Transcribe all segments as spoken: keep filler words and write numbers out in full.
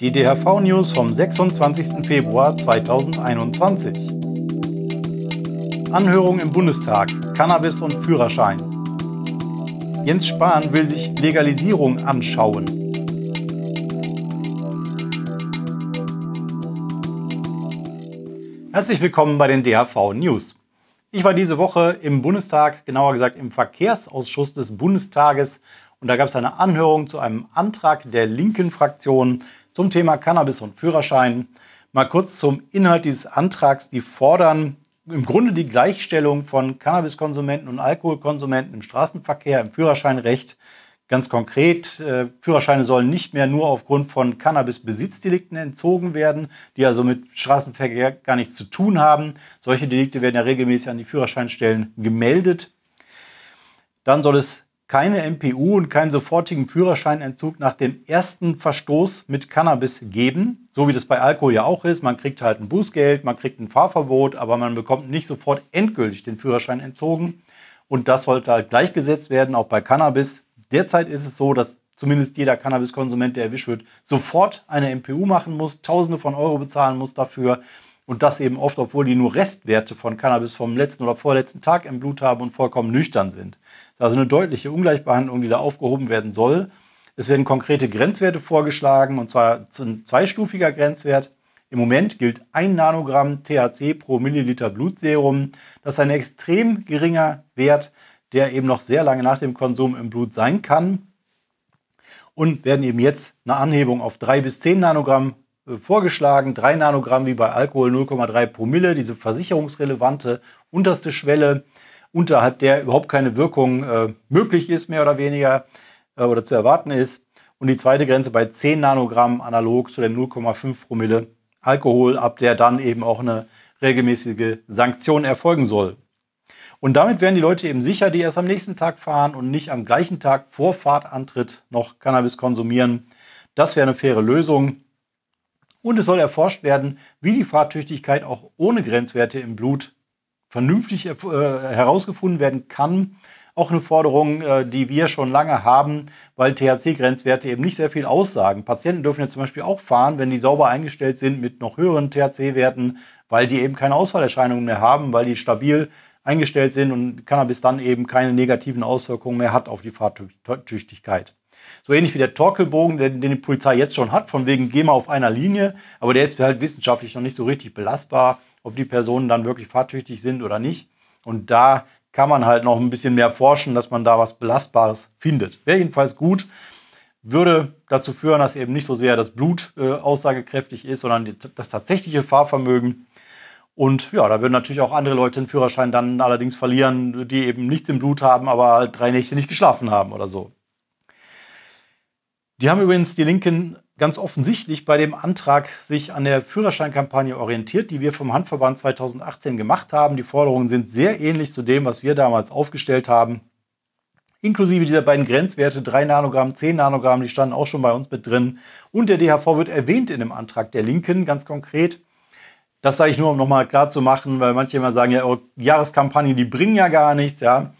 Die D H V-News vom sechsundzwanzigsten Februar zweitausendeinundzwanzig. Anhörung im Bundestag, Cannabis und Führerschein. Jens Spahn will sich Legalisierung anschauen. Herzlich willkommen bei den D H V-News. Ich war diese Woche im Bundestag, genauer gesagt im Verkehrsausschuss des Bundestages, und da gab es eine Anhörung zu einem Antrag der linken Fraktion zum Thema Cannabis und Führerschein. Mal kurz zum Inhalt dieses Antrags. Die fordern im Grunde die Gleichstellung von Cannabiskonsumenten und Alkoholkonsumenten im Straßenverkehr, im Führerscheinrecht. Ganz konkret, äh, Führerscheine sollen nicht mehr nur aufgrund von Cannabisbesitzdelikten entzogen werden, die also mit Straßenverkehr gar nichts zu tun haben. Solche Delikte werden ja regelmäßig an die Führerscheinstellen gemeldet. Dann soll es keine M P U und keinen sofortigen Führerscheinentzug nach dem ersten Verstoß mit Cannabis geben, so wie das bei Alkohol ja auch ist. Man kriegt halt ein Bußgeld, man kriegt ein Fahrverbot, aber man bekommt nicht sofort endgültig den Führerschein entzogen. Und das sollte halt gleichgesetzt werden, auch bei Cannabis. Derzeit ist es so, dass zumindest jeder Cannabiskonsument, der erwischt wird, sofort eine M P U machen muss, Tausende von Euro bezahlen muss dafür. Und das eben oft, obwohl die nur Restwerte von Cannabis vom letzten oder vorletzten Tag im Blut haben und vollkommen nüchtern sind. Also eine deutliche Ungleichbehandlung, die da aufgehoben werden soll. Es werden konkrete Grenzwerte vorgeschlagen, und zwar ein zweistufiger Grenzwert. Im Moment gilt ein Nanogramm T H C pro Milliliter Blutserum. Das ist ein extrem geringer Wert, der eben noch sehr lange nach dem Konsum im Blut sein kann. Und werden eben jetzt eine Anhebung auf drei bis zehn Nanogramm vorgeschlagen. drei Nanogramm wie bei Alkohol, null Komma drei Promille, diese versicherungsrelevante unterste Schwelle, unterhalb der überhaupt keine Wirkung äh, möglich ist, mehr oder weniger, äh, oder zu erwarten ist. Und die zweite Grenze bei zehn Nanogramm, analog zu den null Komma fünf Promille Alkohol, ab der dann eben auch eine regelmäßige Sanktion erfolgen soll. Und damit werden die Leute eben sicher, die erst am nächsten Tag fahren und nicht am gleichen Tag vor Fahrtantritt noch Cannabis konsumieren. Das wäre eine faire Lösung. Und es soll erforscht werden, wie die Fahrtüchtigkeit auch ohne Grenzwerte im Blut vernünftig äh, herausgefunden werden kann. Auch eine Forderung, äh, die wir schon lange haben, weil T H C-Grenzwerte eben nicht sehr viel aussagen. Patienten dürfen ja zum Beispiel auch fahren, wenn die sauber eingestellt sind mit noch höheren T H C-Werten, weil die eben keine Ausfallerscheinungen mehr haben, weil die stabil eingestellt sind und Cannabis dann eben keine negativen Auswirkungen mehr hat auf die Fahrtüchtigkeit. So ähnlich wie der Torkelbogen, den die Polizei jetzt schon hat, von wegen geh mal auf einer Linie, aber der ist halt wissenschaftlich noch nicht so richtig belastbar, ob die Personen dann wirklich fahrtüchtig sind oder nicht. Und da kann man halt noch ein bisschen mehr forschen, dass man da was Belastbares findet. Wäre jedenfalls gut, würde dazu führen, dass eben nicht so sehr das Blut äh, aussagekräftig ist, sondern die, das tatsächliche Fahrvermögen. Und ja, da würden natürlich auch andere Leute den Führerschein dann allerdings verlieren, die eben nichts im Blut haben, aber halt drei Nächte nicht geschlafen haben oder so. Die haben übrigens, die Linken, ganz offensichtlich bei dem Antrag sich an der Führerscheinkampagne orientiert, die wir vom Hanfverband zweitausendachtzehn gemacht haben. Die Forderungen sind sehr ähnlich zu dem, was wir damals aufgestellt haben. Inklusive dieser beiden Grenzwerte, drei Nanogramm, zehn Nanogramm, die standen auch schon bei uns mit drin. Und der D H V wird erwähnt in dem Antrag der Linken, ganz konkret. Das sage ich nur, um nochmal klar zu machen, weil manche immer sagen, ja, eure Jahreskampagnen, die bringen ja gar nichts, ja.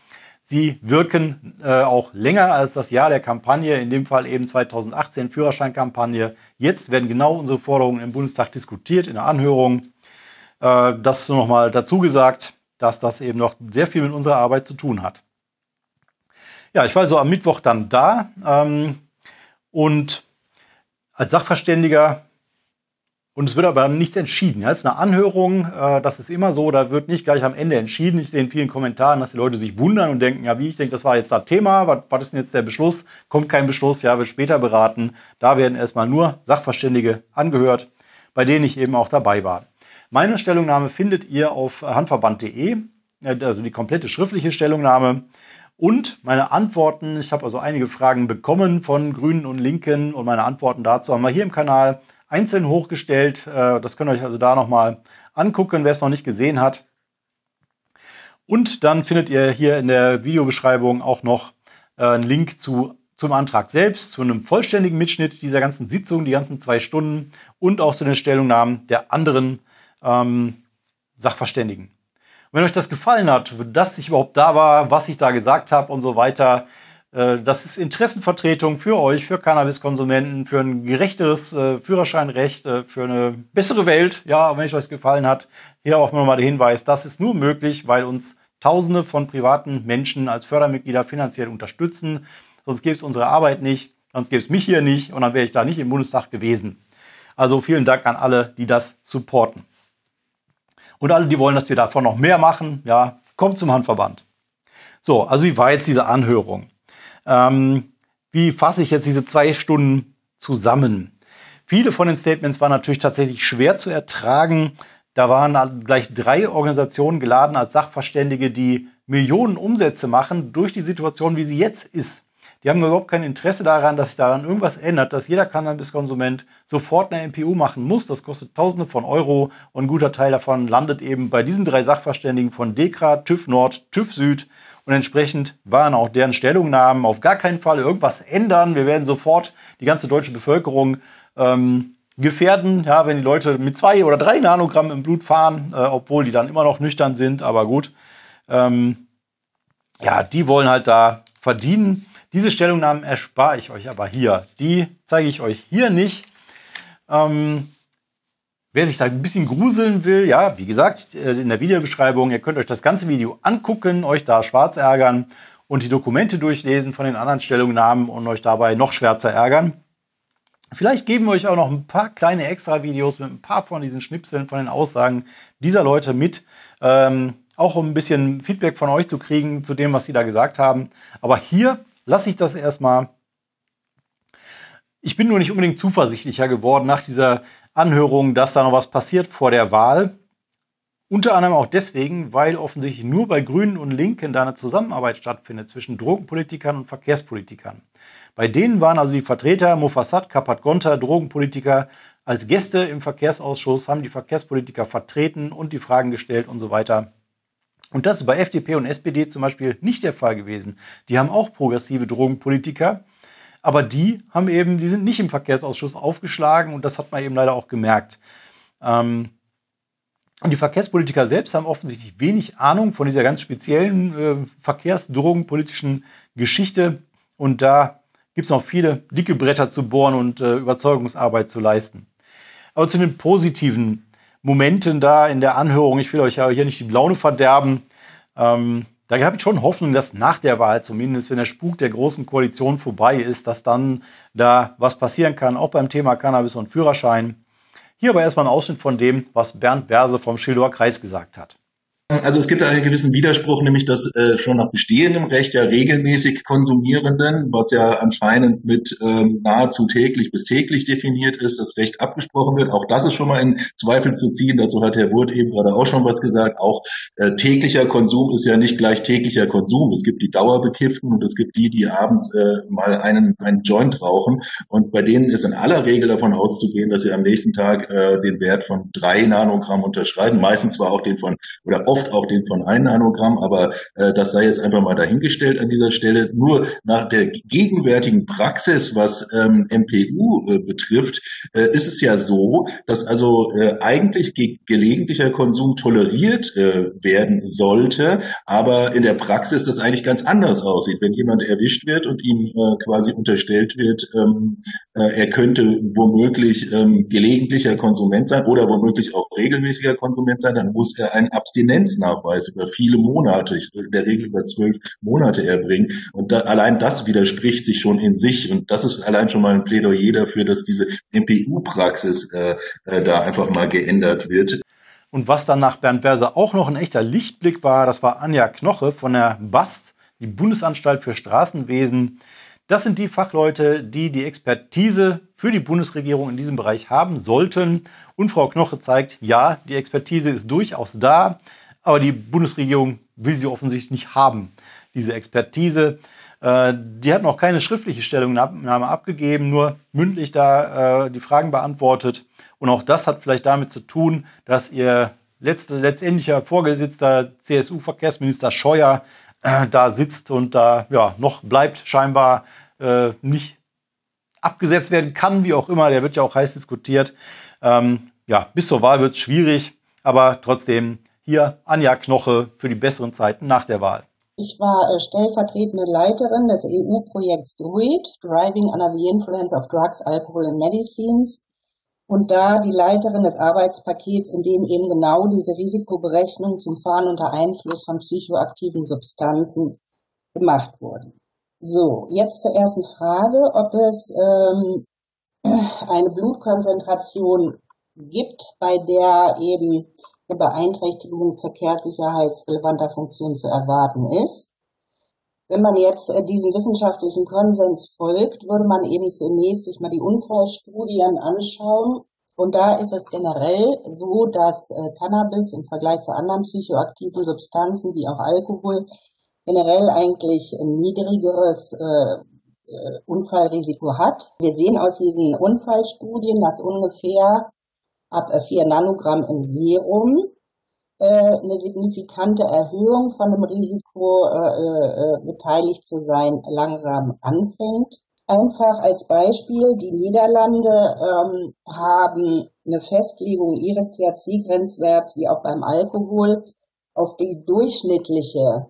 Sie wirken äh, auch länger als das Jahr der Kampagne, in dem Fall eben zweitausendachtzehn, Führerscheinkampagne. Jetzt werden genau unsere Forderungen im Bundestag diskutiert, in der Anhörung. Äh, das nur nochmal dazu gesagt, dass das eben noch sehr viel mit unserer Arbeit zu tun hat. Ja, ich war also am Mittwoch dann da ähm, und als Sachverständiger. Und es wird aber nichts entschieden. Das ist eine Anhörung, das ist immer so, da wird nicht gleich am Ende entschieden. Ich sehe in vielen Kommentaren, dass die Leute sich wundern und denken, ja wie, ich denke, das war jetzt das Thema, was, was ist denn jetzt der Beschluss? Kommt kein Beschluss, ja, wird später beraten. Da werden erstmal nur Sachverständige angehört, bei denen ich eben auch dabei war. Meine Stellungnahme findet ihr auf hanfverband punkt de, also die komplette schriftliche Stellungnahme. Und meine Antworten, ich habe also einige Fragen bekommen von Grünen und Linken und meine Antworten dazu haben wir hier im Kanal einzeln hochgestellt. Das könnt ihr euch also da nochmal angucken, wer es noch nicht gesehen hat. Und dann findet ihr hier in der Videobeschreibung auch noch einen Link zu, zum Antrag selbst, zu einem vollständigen Mitschnitt dieser ganzen Sitzung, die ganzen zwei Stunden und auch zu den Stellungnahmen der anderen ähm, Sachverständigen. Und wenn euch das gefallen hat, dass ich überhaupt da war, was ich da gesagt habe und so weiter, Das ist Interessenvertretung für euch, für Cannabiskonsumenten, für ein gerechteres äh, Führerscheinrecht, äh, für eine bessere Welt. Ja, wenn euch das gefallen hat, hier auch nochmal der Hinweis, das ist nur möglich, weil uns Tausende von privaten Menschen als Fördermitglieder finanziell unterstützen. Sonst gäbe es unsere Arbeit nicht, sonst gäbe es mich hier nicht und dann wäre ich da nicht im Bundestag gewesen. Also vielen Dank an alle, die das supporten. Und alle, die wollen, dass wir davon noch mehr machen, ja, kommt zum Hanfverband. So, also wie war jetzt diese Anhörung? Ähm, wie fasse ich jetzt diese zwei Stunden zusammen? Viele von den Statements waren natürlich tatsächlich schwer zu ertragen. Da waren gleich drei Organisationen geladen als Sachverständige, die Millionen Umsätze machen durch die Situation, wie sie jetzt ist. Die haben überhaupt kein Interesse daran, dass sich daran irgendwas ändert, dass jeder Cannabiskonsument sofort eine M P U machen muss. Das kostet Tausende von Euro und ein guter Teil davon landet eben bei diesen drei Sachverständigen von DEKRA, TÜV Nord, TÜV Süd. Und entsprechend waren auch deren Stellungnahmen auf gar keinen Fall irgendwas ändern. Wir werden sofort die ganze deutsche Bevölkerung ähm, gefährden, ja, wenn die Leute mit zwei oder drei Nanogramm im Blut fahren, äh, obwohl die dann immer noch nüchtern sind. Aber gut, ähm, ja, die wollen halt da verdienen. Diese Stellungnahmen erspare ich euch aber hier. Die zeige ich euch hier nicht. Ähm, Wer sich da ein bisschen gruseln will, ja, wie gesagt, in der Videobeschreibung, ihr könnt euch das ganze Video angucken, euch da schwarz ärgern und die Dokumente durchlesen von den anderen Stellungnahmen und euch dabei noch schwärzer ärgern. Vielleicht geben wir euch auch noch ein paar kleine Extra-Videos mit ein paar von diesen Schnipseln, von den Aussagen dieser Leute mit, ähm, auch um ein bisschen Feedback von euch zu kriegen zu dem, was sie da gesagt haben. Aber hier lasse ich das erstmal. Ich bin nur nicht unbedingt zuversichtlicher geworden nach dieser Anhörung, dass da noch was passiert vor der Wahl. Unter anderem auch deswegen, weil offensichtlich nur bei Grünen und Linken da eine Zusammenarbeit stattfindet zwischen Drogenpolitikern und Verkehrspolitikern. Bei denen waren also die Vertreter Mofassat, Kappert-Gonter, Drogenpolitiker, als Gäste im Verkehrsausschuss, haben die Verkehrspolitiker vertreten und die Fragen gestellt und so weiter. Und das ist bei F D P und S P D zum Beispiel nicht der Fall gewesen. Die haben auch progressive Drogenpolitiker. Aber die haben eben, die sind nicht im Verkehrsausschuss aufgeschlagen und das hat man eben leider auch gemerkt. Ähm, und die Verkehrspolitiker selbst haben offensichtlich wenig Ahnung von dieser ganz speziellen äh, verkehrsdrogenpolitischen Geschichte. Und da gibt es noch viele dicke Bretter zu bohren und äh, Überzeugungsarbeit zu leisten. Aber zu den positiven Momenten da in der Anhörung, ich will euch ja hier nicht die Laune verderben, ähm, da habe ich schon Hoffnung, dass nach der Wahl zumindest, wenn der Spuk der großen Koalition vorbei ist, dass dann da was passieren kann, auch beim Thema Cannabis und Führerschein. Hier aber erstmal ein Ausschnitt von dem, was Bernd Werse vom Schildower Kreis gesagt hat. Also es gibt einen gewissen Widerspruch, nämlich dass äh, schon nach bestehendem Recht ja regelmäßig Konsumierenden, was ja anscheinend mit ähm, nahezu täglich bis täglich definiert ist, das Recht abgesprochen wird. Auch das ist schon mal in Zweifel zu ziehen. Dazu hat Herr Wurth eben gerade auch schon was gesagt. Auch äh, täglicher Konsum ist ja nicht gleich täglicher Konsum. Es gibt die Dauerbekifften und es gibt die, die abends äh, mal einen, einen Joint rauchen. Und bei denen ist in aller Regel davon auszugehen, dass sie am nächsten Tag äh, den Wert von drei Nanogramm unterschreiben. Meistens zwar auch den von, oder oft auch den von einem Nanogramm, aber äh, das sei jetzt einfach mal dahingestellt an dieser Stelle. Nur nach der gegenwärtigen Praxis, was ähm, M P U äh, betrifft, äh, ist es ja so, dass also äh, eigentlich ge gelegentlicher Konsum toleriert äh, werden sollte, aber in der Praxis das eigentlich ganz anders aussieht. Wenn jemand erwischt wird und ihm äh, quasi unterstellt wird, ähm, äh, er könnte womöglich ähm, gelegentlicher Konsument sein oder womöglich auch regelmäßiger Konsument sein, dann muss er einen Abstinenz Nachweis über viele Monate, in der Regel über zwölf Monate erbringen. Und da, allein das widerspricht sich schon in sich. Und das ist allein schon mal ein Plädoyer dafür, dass diese M P U-Praxis äh, äh, da einfach mal geändert wird. Und was dann nach Bernd Werse auch noch ein echter Lichtblick war, das war Anja Knoche von der B A S T, die Bundesanstalt für Straßenwesen. Das sind die Fachleute, die die Expertise für die Bundesregierung in diesem Bereich haben sollten. Und Frau Knoche zeigt, ja, die Expertise ist durchaus da. Aber die Bundesregierung will sie offensichtlich nicht haben, diese Expertise. Äh, die hat noch keine schriftliche Stellungnahme abgegeben, nur mündlich da äh, die Fragen beantwortet. Und auch das hat vielleicht damit zu tun, dass ihr letzte, letztendlicher vorgesetzter C S U-Verkehrsminister Scheuer äh, da sitzt und da ja, noch bleibt, scheinbar äh, nicht abgesetzt werden kann, wie auch immer. Der wird ja auch heiß diskutiert. Ähm, ja, bis zur Wahl wird es schwierig, aber trotzdem... Hier Anja Knoche für die besseren Zeiten nach der Wahl. Ich war äh, stellvertretende Leiterin des E U-Projekts Druid, Driving Under the Influence of Drugs, Alcohol and Medicines, und da die Leiterin des Arbeitspakets, in dem eben genau diese Risikoberechnung zum Fahren unter Einfluss von psychoaktiven Substanzen gemacht wurde. So, jetzt zur ersten Frage, ob es ähm, eine Blutkonzentration gibt, bei der eben eine Beeinträchtigung verkehrssicherheitsrelevanter Funktionen zu erwarten ist. Wenn man jetzt diesem wissenschaftlichen Konsens folgt, würde man eben zunächst sich mal die Unfallstudien anschauen. Und da ist es generell so, dass Cannabis im Vergleich zu anderen psychoaktiven Substanzen wie auch Alkohol generell eigentlich ein niedrigeres äh, Unfallrisiko hat. Wir sehen aus diesen Unfallstudien, dass ungefähr ab vier Nanogramm im Serum äh, eine signifikante Erhöhung von dem Risiko, äh, äh, beteiligt zu sein, langsam anfängt. Einfach als Beispiel, die Niederlande ähm, haben eine Festlegung ihres T H C-Grenzwerts, wie auch beim Alkohol, auf die durchschnittliche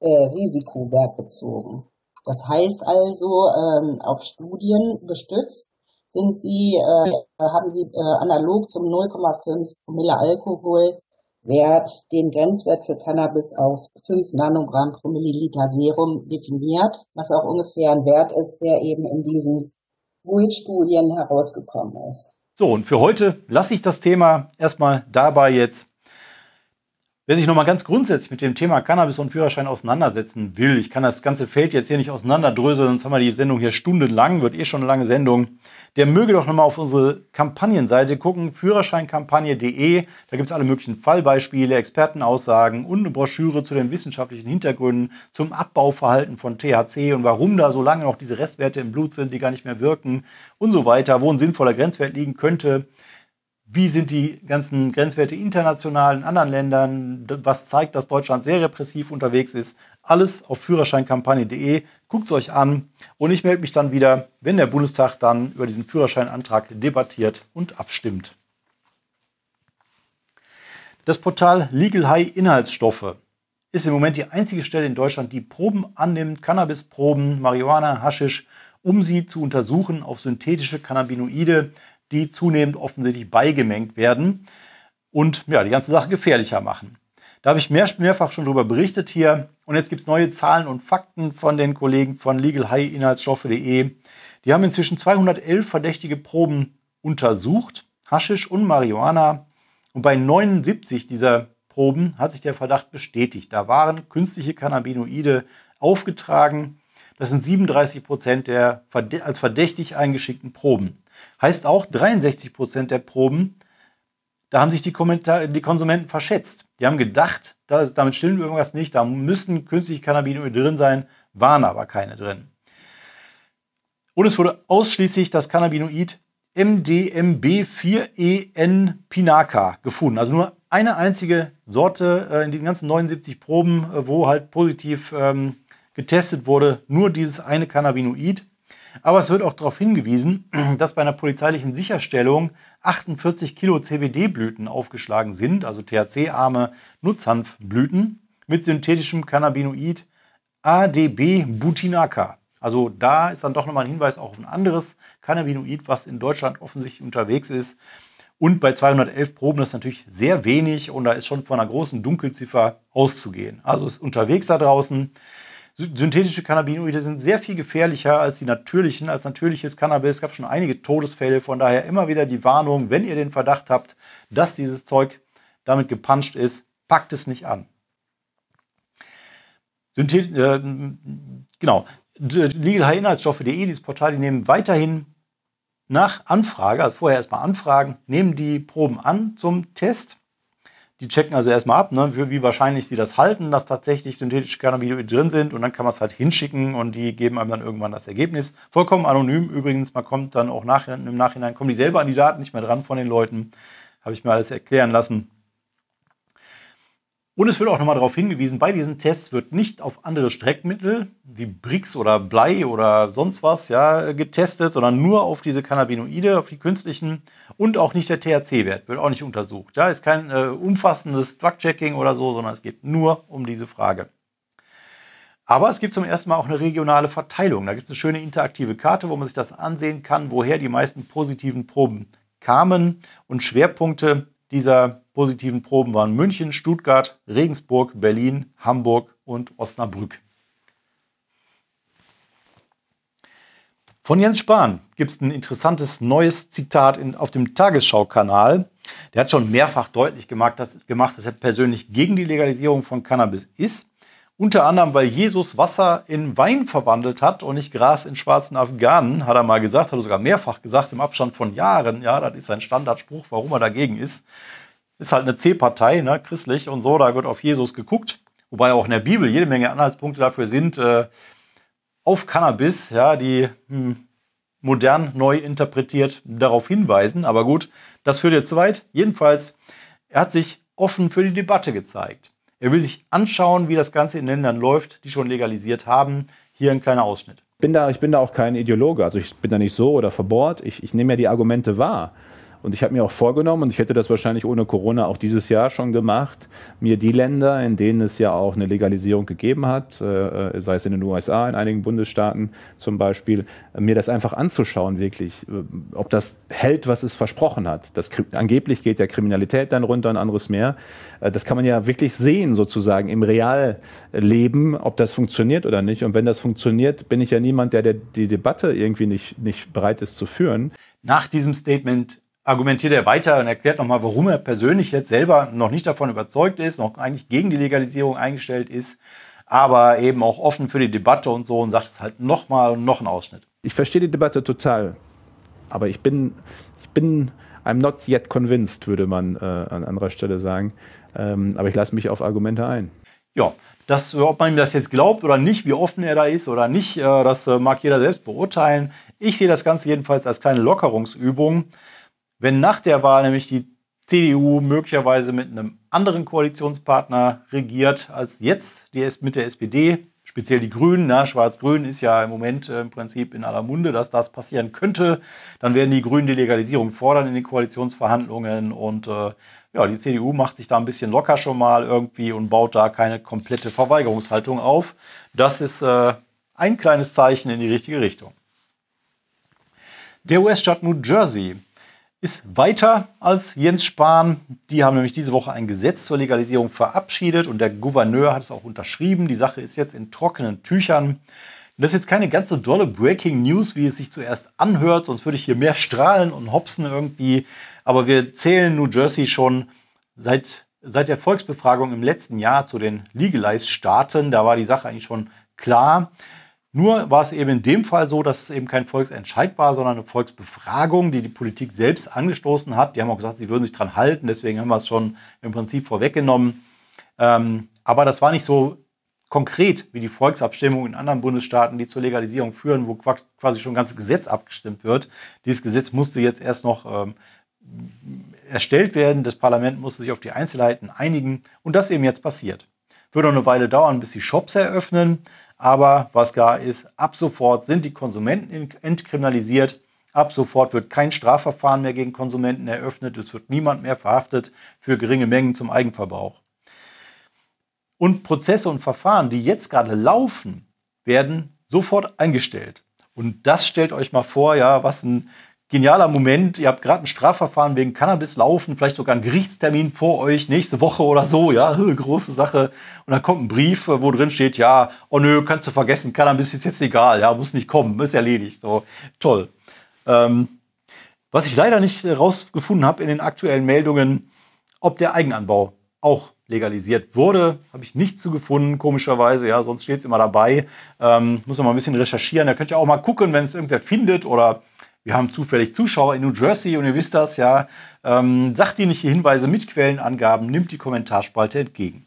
äh, Risikowert bezogen. Das heißt also, ähm, auf Studien gestützt sind sie, äh, haben sie äh, analog zum null Komma fünf Promille Alkoholwert den Grenzwert für Cannabis auf fünf Nanogramm pro Milliliter Serum definiert, was auch ungefähr ein Wert ist, der eben in diesen Druid-Studien herausgekommen ist. So, und für heute lasse ich das Thema erstmal dabei jetzt. Wer sich nochmal ganz grundsätzlich mit dem Thema Cannabis und Führerschein auseinandersetzen will, ich kann das ganze Feld jetzt hier nicht auseinanderdröseln, sonst haben wir die Sendung hier stundenlang, wird eh schon eine lange Sendung, der möge doch nochmal auf unsere Kampagnenseite gucken, führerscheinkampagne punkt de, da gibt es alle möglichen Fallbeispiele, Expertenaussagen und eine Broschüre zu den wissenschaftlichen Hintergründen, zum Abbauverhalten von T H C und warum da so lange noch diese Restwerte im Blut sind, die gar nicht mehr wirken und so weiter, wo ein sinnvoller Grenzwert liegen könnte. Wie sind die ganzen Grenzwerte international in anderen Ländern? Was zeigt, dass Deutschland sehr repressiv unterwegs ist? Alles auf führerscheinkampagne punkt de. Guckt es euch an. Und ich melde mich dann wieder, wenn der Bundestag dann über diesen Führerscheinantrag debattiert und abstimmt. Das Portal LegalHighInhaltsstoffe ist im Moment die einzige Stelle in Deutschland, die Proben annimmt, Cannabisproben, Marihuana, Haschisch, um sie zu untersuchen auf synthetische Cannabinoide, die zunehmend offensichtlich beigemengt werden und ja, die ganze Sache gefährlicher machen. Da habe ich mehr, mehrfach schon darüber berichtet hier. Und jetzt gibt es neue Zahlen und Fakten von den Kollegen von legal high inhaltsstoffe punkt de. Die haben inzwischen zweihundertelf verdächtige Proben untersucht, Haschisch und Marihuana. Und bei neunundsiebzig dieser Proben hat sich der Verdacht bestätigt. Da waren künstliche Cannabinoide aufgetragen. Das sind siebenunddreißig Prozent der als verdächtig eingeschickten Proben. Heißt auch, dreiundsechzig Prozent der Proben, da haben sich die, die Konsumenten verschätzt. Die haben gedacht, da, damit stimmt irgendwas nicht, da müssen künstliche Cannabinoide drin sein, waren aber keine drin. Und es wurde ausschließlich das Cannabinoid M D M B vier E N Pinaca gefunden. Also nur eine einzige Sorte in diesen ganzen neunundsiebzig Proben, wo halt positiv ähm, getestet wurde, nur dieses eine Cannabinoid. Aber es wird auch darauf hingewiesen, dass bei einer polizeilichen Sicherstellung achtundvierzig Kilo C B D-Blüten aufgeschlagen sind, also T H C-arme Nutzhanfblüten, mit synthetischem Cannabinoid A D B-Butinaca. Also da ist dann doch nochmal ein Hinweis auch auf ein anderes Cannabinoid, was in Deutschland offensichtlich unterwegs ist. Und bei zweihundertelf Proben ist natürlich sehr wenig und da ist schon von einer großen Dunkelziffer auszugehen. Also ist unterwegs da draußen. Synthetische Cannabinoide sind sehr viel gefährlicher als die natürlichen, als natürliches Cannabis. Es gab schon einige Todesfälle, von daher immer wieder die Warnung, wenn ihr den Verdacht habt, dass dieses Zeug damit gepanscht ist, packt es nicht an. Synthet äh, genau, legal high inhaltsstoffe punkt de, dieses Portal, die nehmen weiterhin nach Anfrage, also vorher erstmal anfragen, nehmen die Proben an zum Test. Die checken also erstmal ab, ne, wie wahrscheinlich sie das halten, dass tatsächlich synthetische Cannabinoide drin sind. Und dann kann man es halt hinschicken und die geben einem dann irgendwann das Ergebnis. Vollkommen anonym übrigens. Man kommt dann auch nach, im Nachhinein, kommen die selber an die Daten nicht mehr dran von den Leuten. Habe ich mir alles erklären lassen. Und es wird auch nochmal darauf hingewiesen, bei diesen Tests wird nicht auf andere Streckmittel wie Brix oder Blei oder sonst was ja, getestet, sondern nur auf diese Cannabinoide, auf die künstlichen und auch nicht der T H C-Wert, wird auch nicht untersucht. Da ja, ist kein äh, umfassendes Drug-Checking oder so, sondern es geht nur um diese Frage. Aber es gibt zum ersten Mal auch eine regionale Verteilung. Da gibt es eine schöne interaktive Karte, wo man sich das ansehen kann, woher die meisten positiven Proben kamen. Und Schwerpunkte dieser positiven Proben waren München, Stuttgart, Regensburg, Berlin, Hamburg und Osnabrück. Von Jens Spahn gibt es ein interessantes neues Zitat in, auf dem Tagesschau-Kanal. Der hat schon mehrfach deutlich gemacht, dass, gemacht, dass er persönlich gegen die Legalisierung von Cannabis ist. Unter anderem, weil Jesus Wasser in Wein verwandelt hat und nicht Gras in schwarzen Afghanen, hat er mal gesagt, hat er sogar mehrfach gesagt, im Abstand von Jahren. Ja, das ist sein Standardspruch, warum er dagegen ist. Ist halt eine C-Partei, ne, christlich und so, da wird auf Jesus geguckt. Wobei auch in der Bibel jede Menge Anhaltspunkte dafür sind, äh, auf Cannabis, ja, die hm, modern neu interpretiert darauf hinweisen. Aber gut, das führt jetzt zu weit. Jedenfalls, er hat sich offen für die Debatte gezeigt. Er will sich anschauen, wie das Ganze in Ländern läuft, die schon legalisiert haben. Hier ein kleiner Ausschnitt. Ich bin da, ich bin da auch kein Ideologe. Also ich bin da nicht so oder verbohrt. Ich, ich nehme ja die Argumente wahr. Und ich habe mir auch vorgenommen, und ich hätte das wahrscheinlich ohne Corona auch dieses Jahr schon gemacht, mir die Länder, in denen es ja auch eine Legalisierung gegeben hat, äh, sei es in den U S A, in einigen Bundesstaaten zum Beispiel, mir das einfach anzuschauen wirklich, ob das hält, was es versprochen hat. Das, angeblich geht ja Kriminalität dann runter und anderes mehr. Das kann man ja wirklich sehen sozusagen im Realleben, ob das funktioniert oder nicht. Und wenn das funktioniert, bin ich ja niemand, der, der die Debatte irgendwie nicht, nicht bereit ist zu führen. Nach diesem Statement argumentiert er weiter und erklärt nochmal, warum er persönlich jetzt selber noch nicht davon überzeugt ist, noch eigentlich gegen die Legalisierung eingestellt ist, aber eben auch offen für die Debatte und so, und sagt es halt nochmal und noch einen Ausschnitt. Ich verstehe die Debatte total, aber ich bin, ich bin, I'm not yet convinced, würde man äh, an anderer Stelle sagen, ähm, aber ich lasse mich auf Argumente ein. Ja, das, ob man ihm das jetzt glaubt oder nicht, wie offen er da ist oder nicht, äh, das äh, mag jeder selbst beurteilen. Ich sehe das Ganze jedenfalls als kleine Lockerungsübung. Wenn nach der Wahl nämlich die C D U möglicherweise mit einem anderen Koalitionspartner regiert als jetzt, die ist mit der S P D, speziell die Grünen, ne? Schwarz-Grün ist ja im Moment äh, im Prinzip in aller Munde, dass das passieren könnte, dann werden die Grünen die Legalisierung fordern in den Koalitionsverhandlungen, und äh, ja, die C D U macht sich da ein bisschen locker schon mal irgendwie und baut da keine komplette Verweigerungshaltung auf. Das ist äh, ein kleines Zeichen in die richtige Richtung. Der U S-Staat New Jersey ist weiter als Jens Spahn. Die haben nämlich diese Woche ein Gesetz zur Legalisierung verabschiedet und der Gouverneur hat es auch unterschrieben. Die Sache ist jetzt in trockenen Tüchern. Das ist jetzt keine ganz so dolle Breaking News, wie es sich zuerst anhört, sonst würde ich hier mehr strahlen und hopsen irgendwie. Aber wir zählen New Jersey schon seit, seit der Volksbefragung im letzten Jahr zu den Legalize-Staaten. Da war die Sache eigentlich schon klar. Nur war es eben in dem Fall so, dass es eben kein Volksentscheid war, sondern eine Volksbefragung, die die Politik selbst angestoßen hat. Die haben auch gesagt, sie würden sich dran halten, deswegen haben wir es schon im Prinzip vorweggenommen. Ähm, aber das war nicht so konkret wie die Volksabstimmung in anderen Bundesstaaten, die zur Legalisierung führen, wo quasi schon ein ganzes Gesetz abgestimmt wird. Dieses Gesetz musste jetzt erst noch ähm, erstellt werden. Das Parlament musste sich auf die Einzelheiten einigen und das eben jetzt passiert. Wird noch eine Weile dauern, bis die Shops eröffnen. Aber was gar ist, ab sofort sind die Konsumenten entkriminalisiert. Ab sofort wird kein Strafverfahren mehr gegen Konsumenten eröffnet. Es wird niemand mehr verhaftet für geringe Mengen zum Eigenverbrauch. Und Prozesse und Verfahren, die jetzt gerade laufen, werden sofort eingestellt. Und das stellt euch mal vor, ja, was ein genialer Moment. Ihr habt gerade ein Strafverfahren wegen Cannabis laufen, vielleicht sogar einen Gerichtstermin vor euch, nächste Woche oder so, ja, große Sache. Und dann kommt ein Brief, wo drin steht, ja, oh nö, kannst du vergessen, Cannabis ist jetzt legal, ja, muss nicht kommen, ist erledigt. So, toll. Ähm, was ich leider nicht rausgefunden habe in den aktuellen Meldungen, ob der Eigenanbau auch legalisiert wurde, habe ich nichts zu gefunden, komischerweise, ja, sonst steht es immer dabei. Ähm, muss man mal ein bisschen recherchieren, da könnt ihr auch mal gucken, wenn es irgendwer findet, oder wir haben zufällig Zuschauer in New Jersey und ihr wisst das, ja. Ähm, sachdienliche Hinweise mit Quellenangaben, nimmt die Kommentarspalte entgegen.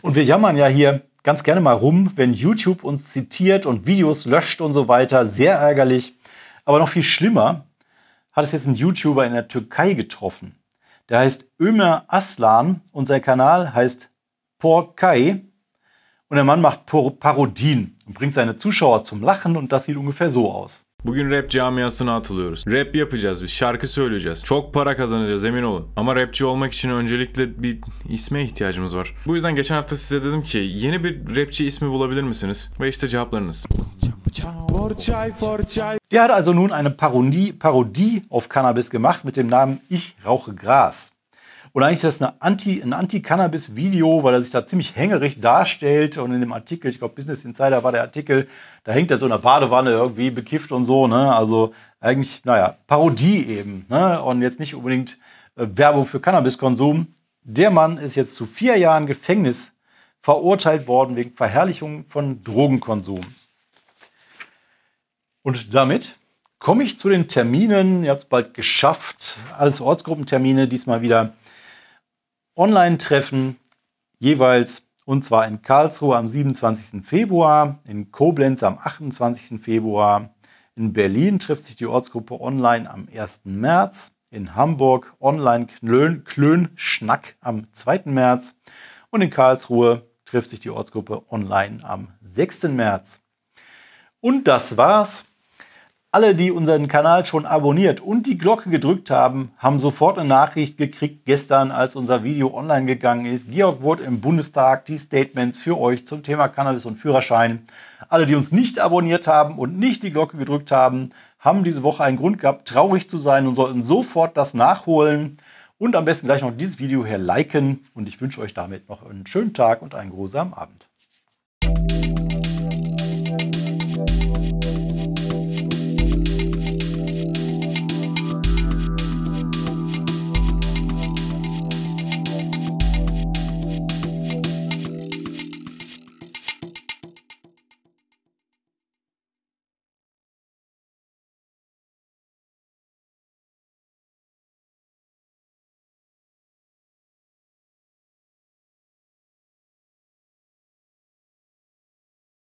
Und wir jammern ja hier ganz gerne mal rum, wenn YouTube uns zitiert und Videos löscht und so weiter. Sehr ärgerlich. Aber noch viel schlimmer hat es jetzt ein YouTuber in der Türkei getroffen. Der heißt Ömer Aslan und sein Kanal heißt Porkay. Und der Mann macht Parodien und bringt seine Zuschauer zum Lachen und das sieht ungefähr so aus. Bugün rap camiasına atılıyoruz. Rap yapacağız biz, şarkı söyleyeceğiz. Çok para kazanacağız, emin olun. Ama rapçi olmak için öncelikle bir isme ihtiyacımız var. Bu yüzden geçen hafta size dedim ki yeni bir rapçi ismi bulabilir misiniz? Ve işte cevaplarınız. Porkay, Porkay. Der hat also nun eine Parodie, Parodie auf Cannabis gemacht mit dem Namen Ich rauche Gras. Und eigentlich ist das eine Anti, ein Anti-Cannabis-Video, weil er sich da ziemlich hängerig darstellt. Und in dem Artikel, ich glaube Business Insider war der Artikel, da hängt er so in der Badewanne irgendwie bekifft und so. Ne? Also eigentlich, naja, Parodie eben. Ne? Und jetzt nicht unbedingt äh, Werbung für Cannabiskonsum. Der Mann ist jetzt zu vier Jahren Gefängnis verurteilt worden wegen Verherrlichung von Drogenkonsum. Und damit komme ich zu den Terminen. Ihr habt es bald geschafft. Alles Ortsgruppentermine, diesmal wieder Online-Treffen jeweils, und zwar in Karlsruhe am siebenundzwanzigsten Februar, in Koblenz am achtundzwanzigsten Februar, in Berlin trifft sich die Ortsgruppe online am ersten März, in Hamburg online Klön, Klön Schnack am zweiten März und in Karlsruhe trifft sich die Ortsgruppe online am sechsten März. Und das war's. Alle, die unseren Kanal schon abonniert und die Glocke gedrückt haben, haben sofort eine Nachricht gekriegt gestern, als unser Video online gegangen ist. Georg Wurth im Bundestag, die Statements für euch zum Thema Cannabis und Führerschein. Alle, die uns nicht abonniert haben und nicht die Glocke gedrückt haben, haben diese Woche einen Grund gehabt, traurig zu sein und sollten sofort das nachholen und am besten gleich noch dieses Video hier liken. Und ich wünsche euch damit noch einen schönen Tag und einen großartigen Abend.